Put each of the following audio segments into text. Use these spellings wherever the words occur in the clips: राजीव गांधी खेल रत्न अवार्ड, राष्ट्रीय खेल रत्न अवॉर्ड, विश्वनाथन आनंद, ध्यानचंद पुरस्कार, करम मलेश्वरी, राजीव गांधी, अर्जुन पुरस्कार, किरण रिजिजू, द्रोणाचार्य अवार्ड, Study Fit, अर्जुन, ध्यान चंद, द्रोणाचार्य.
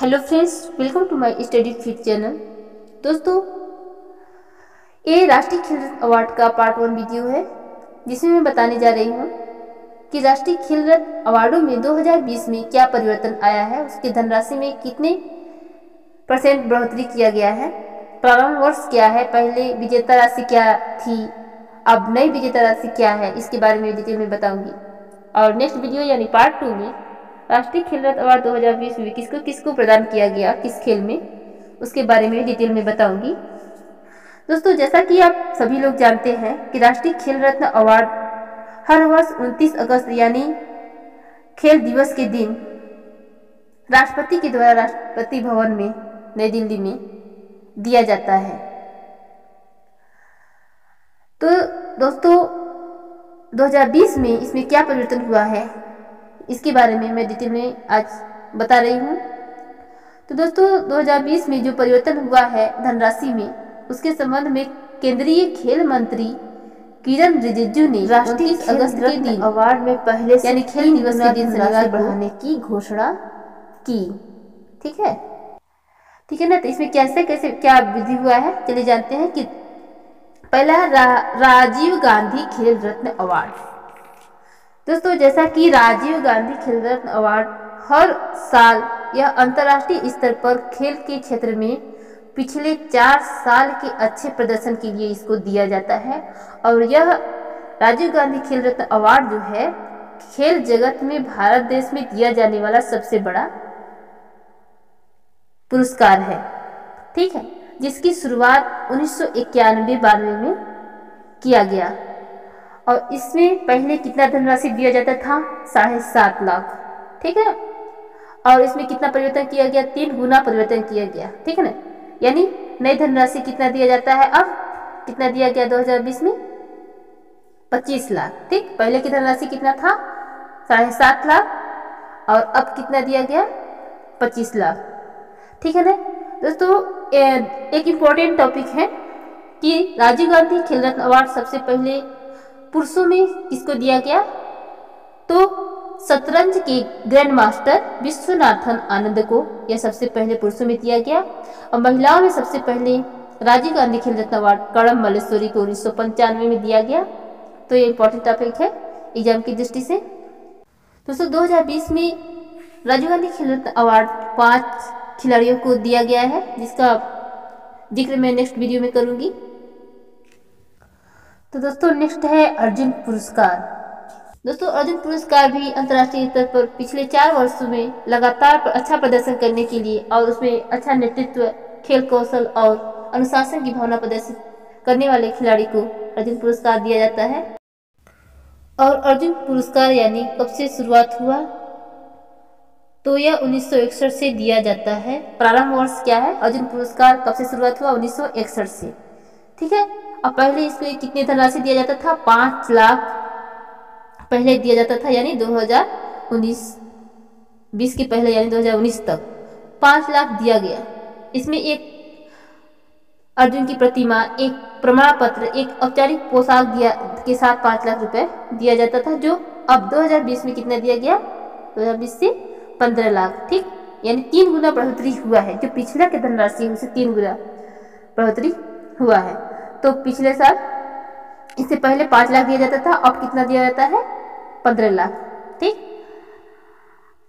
Hello friends, welcome to my study fit channel. दोस्तों, ये राष्ट्रीय खेल रत्न अवार्ड का पार्ट 1 वीडियो है, जिसमें मैं बताने जा रही हूँ कि राष्ट्रीय खेल रत्न अवार्डों में 2020 में क्या परिवर्तन आया है, उसकी धनराशि में कितने % बढ़ोतरी किया गया है, प्रारंभ वर्ष क्या है, पहले विजेता राशि क्या थी, अब नई विजेता राशि क्या है, इसके बारे में डिटेल में बताऊँगी। और नेक्स्ट वीडियो यानी पार्ट 2 में राष्ट्रीय खेल रत्न अवार्ड 2020 में किसको प्रदान किया गया, किस खेल में, उसके बारे में डिटेल में बताऊंगी। दोस्तों, जैसा कि आप सभी लोग जानते हैं कि राष्ट्रीय खेल रत्न अवार्ड हर वर्ष 29 अगस्त यानी खेल दिवस के दिन राष्ट्रपति के द्वारा राष्ट्रपति भवन में नई दिल्ली में दिया जाता है। तो दोस्तों, 2020 में इसमें क्या परिवर्तन हुआ है, इसके बारे में मैं डिटेल में आज बता रही हूँ। तो दोस्तों, 2020 में जो परिवर्तन हुआ है धनराशि में, उसके संबंध में केंद्रीय खेल मंत्री किरण रिजिजू ने राष्ट्रीय खेल रत्न अवार्ड में पहले यानी खेल दिवस के दिन धनराशि बढ़ाने की घोषणा की। ठीक है ना। तो इसमें कैसे क्या वृद्धि हुआ है, चलिए जानते हैं। कि पहला राजीव गांधी खेल रत्न अवार्ड। दोस्तों, जैसा कि राजीव गांधी खेल रत्न अवार्ड हर साल यह अंतर्राष्ट्रीय स्तर पर खेल के क्षेत्र में पिछले 4 साल के अच्छे प्रदर्शन के लिए इसको दिया जाता है। और यह राजीव गांधी खेल रत्न अवार्ड जो है, खेल जगत में भारत देश में दिया जाने वाला सबसे बड़ा पुरस्कार है। ठीक है, जिसकी शुरुआत 1991-92 में किया गया। और इसमें पहले कितना धनराशि दिया जाता था, 7.5 लाख। ठीक है। और इसमें कितना परिवर्तन किया गया, 3 गुना परिवर्तन किया गया। ठीक है ना। यानी नई धनराशि कितना दिया जाता है, अब कितना दिया गया 2020 में, 25 लाख। ठीक, पहले की धनराशि कितना था, 7.5 लाख, और अब कितना दिया गया, 25 लाख। ठीक है ना। दोस्तों, एक इम्पोर्टेंट टॉपिक है कि राजीव गांधी खेल रत्न अवार्ड सबसे पहले पुरुषों में किसको दिया गया, तो शतरंज के ग्रैंड मास्टर विश्वनाथन आनंद को यह सबसे पहले पुरुषों में दिया गया। और महिलाओं में सबसे पहले राजीव गांधी खेल रत्न अवार्ड करम मलेश्वरी को 1995 में दिया गया। तो ये इम्पोर्टेंट टॉपिक है एग्जाम की दृष्टि से। दोस्तों, 2020 में राजीव गांधी खेल रत्न अवार्ड 5 खिलाड़ियों को दिया गया है, जिसका जिक्र मैं नेक्स्ट वीडियो में करूँगी। तो दोस्तों, नेक्स्ट है अर्जुन पुरस्कार। दोस्तों, अर्जुन पुरस्कार भी अंतर्राष्ट्रीय स्तर पर पिछले 4 वर्षों में लगातार अच्छा प्रदर्शन करने के लिए और उसमें अच्छा नेतृत्व, खेल कौशल और अनुशासन की भावना प्रदर्शित करने वाले खिलाड़ी को अर्जुन पुरस्कार दिया जाता है। और अर्जुन पुरस्कार यानी कब से शुरुआत हुआ, तो यह 1961 से दिया जाता है। प्रारंभ वर्ष क्या है, अर्जुन पुरस्कार कब से शुरुआत हुआ, 1961 से। ठीक है। और पहले इसमें कितनी धनराशि दिया जाता था, 5 लाख पहले दिया जाता था, यानी 2019-20 के पहले यानी 2019 तक 5 लाख दिया गया। इसमें एक अर्जुन की प्रतिमा, एक प्रमाण पत्र, एक औपचारिक पोशाक के साथ 5 लाख रुपए दिया जाता था, जो अब 2020 में कितना दिया गया, 2020 से 15 लाख। ठीक, यानी 3 गुना बढ़ोतरी हुआ है। जो पिछला की धनराशि है, उसे 3 गुना बढ़ोतरी हुआ है। तो पिछले साल इससे पहले 5 लाख दिया जाता था, अब कितना दिया जाता है, 15 लाख। ठीक।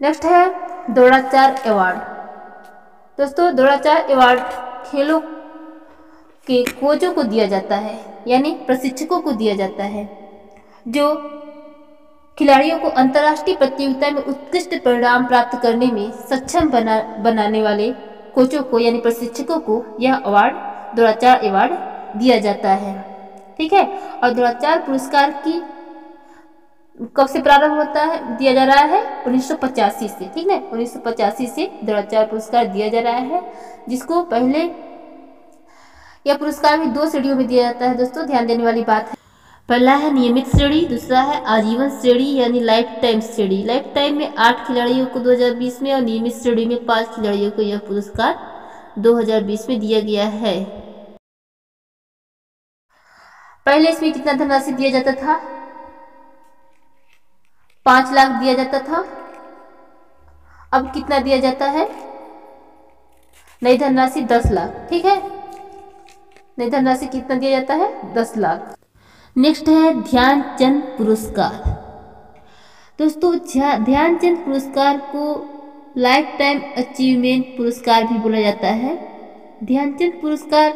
नेक्स्ट है द्रोणाचार्य अवार्ड। दोस्तों, द्रोणाचार्य अवार्ड खेलों के कोचों को दिया जाता है, यानी प्रशिक्षकों को दिया जाता है, जो खिलाड़ियों को अंतर्राष्ट्रीय प्रतियोगिता में उत्कृष्ट परिणाम प्राप्त करने में सक्षम बनाने वाले कोचों को यानी प्रशिक्षकों को यह अवार्ड द्रोणाचार्य अवार्ड दिया जाता है। ठीक है। और द्रोणाचार्य पुरस्कार की कब से प्रारंभ होता है, दिया जा रहा है 1985 से। ठीक है, 1985 से द्रोणाचार्य पुरस्कार दिया जा रहा है, जिसको पहले यह पुरस्कार भी 2 श्रेणियों में दिया जाता है। दोस्तों, ध्यान देने वाली बात है, पहला है नियमित श्रेणी, दूसरा है आजीवन श्रेणी यानी लाइफ टाइम श्रेणी। लाइफ टाइम में 8 खिलाड़ियों को 2020 में और नियमित श्रेणी में 5 खिलाड़ियों को यह पुरस्कार 2020 में दिया गया है। पहले इसमें कितना धनराशि दिया जाता था, 5 लाख दिया जाता था, अब कितना दिया जाता है, नई धनराशि 10 लाख। ठीक है, नई धनराशि कितना दिया जाता है? 10 लाख। नेक्स्ट है ध्यानचंद पुरस्कार। दोस्तों ध्यानचंद पुरस्कार को लाइफ टाइम अचीवमेंट पुरस्कार भी बोला जाता है। ध्यानचंद पुरस्कार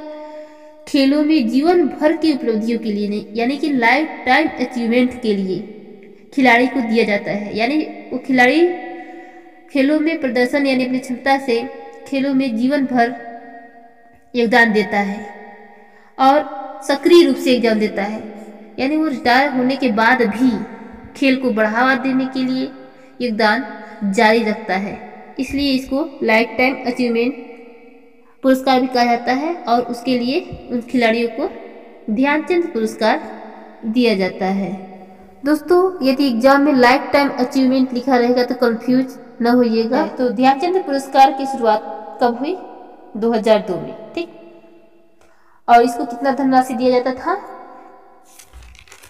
खेलों में जीवन भर की उपलब्धियों के लिए नहीं, यानी कि लाइफ टाइम अचीवमेंट के लिए खिलाड़ी को दिया जाता है। यानी वो खिलाड़ी खेलों में प्रदर्शन यानी अपनी क्षमता से खेलों में जीवन भर योगदान देता है और सक्रिय रूप से योगदान देता है, यानी वो रिटायर होने के बाद भी खेल को बढ़ावा देने के लिए योगदान जारी रखता है। इसलिए इसको लाइफ टाइम अचीवमेंट पुरस्कार भी कहा जाता है और उसके लिए उन खिलाड़ियों को ध्यानचंद पुरस्कार दिया जाता है। दोस्तों यदि एग्जाम में लाइफ टाइम अचीवमेंट लिखा रहेगा तो कंफ्यूज न होइएगा। तो ध्यानचंद पुरस्कार की शुरुआत कब हुई? 2002 में। ठीक, और इसको कितना धनराशि दिया जाता था?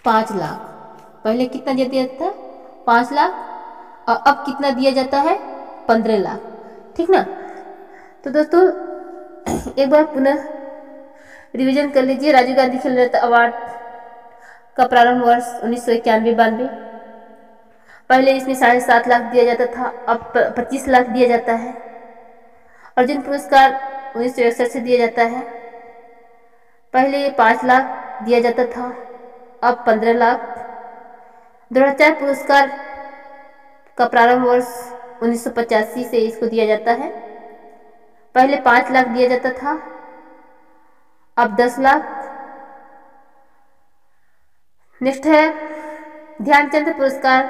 5 लाख। पहले कितना दिया जाता था? 5 लाख। और अब कितना दिया जाता है? 15 लाख। ठीक ना। तो दोस्तों एक बार पुनः रिवीजन कर लीजिए। राजीव गांधी खेल रत्न अवार्ड का प्रारंभ वर्ष 1991-92। पहले इसमें 7.5 लाख दिया जाता था, अब 25 लाख दिया जाता है। अर्जुन पुरस्कार 1961 से दिया जाता है। पहले 5 लाख दिया जाता था, अब 15 लाख। द्रोणाचार्य पुरस्कार का प्रारंभ वर्ष 1985 से इसको दिया जाता है। पहले 5 लाख दिया जाता था, अब 10 लाख। नेक्स्ट है ध्यानचंद पुरस्कार,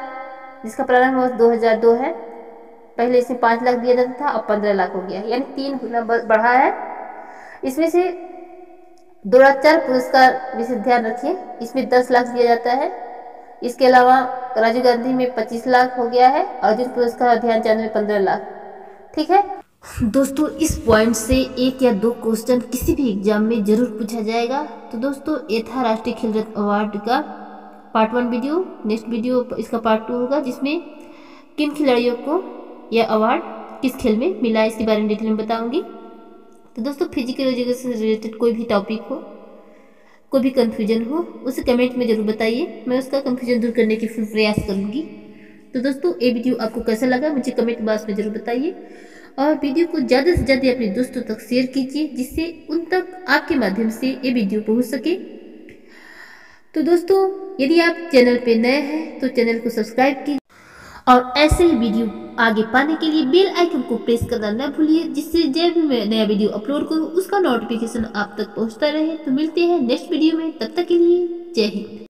जिसका प्रारंभ वर्ष 2002 है। पहले इसमें 5 लाख दिया जाता था, अब 15 लाख हो गया, यानी 3 गुना बढ़ा है। इसमें से द्रोणाचार्य पुरस्कार विशेष ध्यान रखिए, इसमें 10 लाख दिया जाता है। इसके अलावा राजीव गांधी में 25 लाख हो गया है, अर्जुन पुरस्कार और ध्यानचंद में 15 लाख। ठीक है दोस्तों, इस पॉइंट से 1 या 2 क्वेश्चन किसी भी एग्जाम में जरूर पूछा जाएगा। तो दोस्तों ये था राष्ट्रीय खेल रत्न अवार्ड का पार्ट 1 वीडियो। नेक्स्ट वीडियो इसका पार्ट 2 होगा, जिसमें किन खिलाड़ियों को यह अवार्ड किस खेल में मिला इसके बारे में डिटेल में बताऊँगी। तो दोस्तों फिजिकल एजुकेशन से रिलेटेड कोई भी टॉपिक हो, कोई भी कन्फ्यूजन हो, उसे कमेंट में ज़रूर बताइए, मैं उसका कन्फ्यूजन दूर करने की फुल प्रयास करूँगी। तो दोस्तों ये वीडियो आपको कैसा लगा मुझे कमेंट बॉक्स में ज़रूर बताइए और वीडियो को ज़्यादा से ज़्यादा अपने दोस्तों तक शेयर कीजिए, जिससे उन तक आपके माध्यम से ये वीडियो पहुँच सके। तो दोस्तों यदि आप चैनल पर नए हैं तो चैनल को सब्सक्राइब कीजिए और ऐसे ही वीडियो आगे पाने के लिए बेल आइकन को प्रेस करना न भूलिए, जिससे जब भी मैं नया वीडियो अपलोड करूँ उसका नोटिफिकेशन आप तक पहुँचता रहे। तो मिलते हैं नेक्स्ट वीडियो में, तब तक के लिए जय हिंद।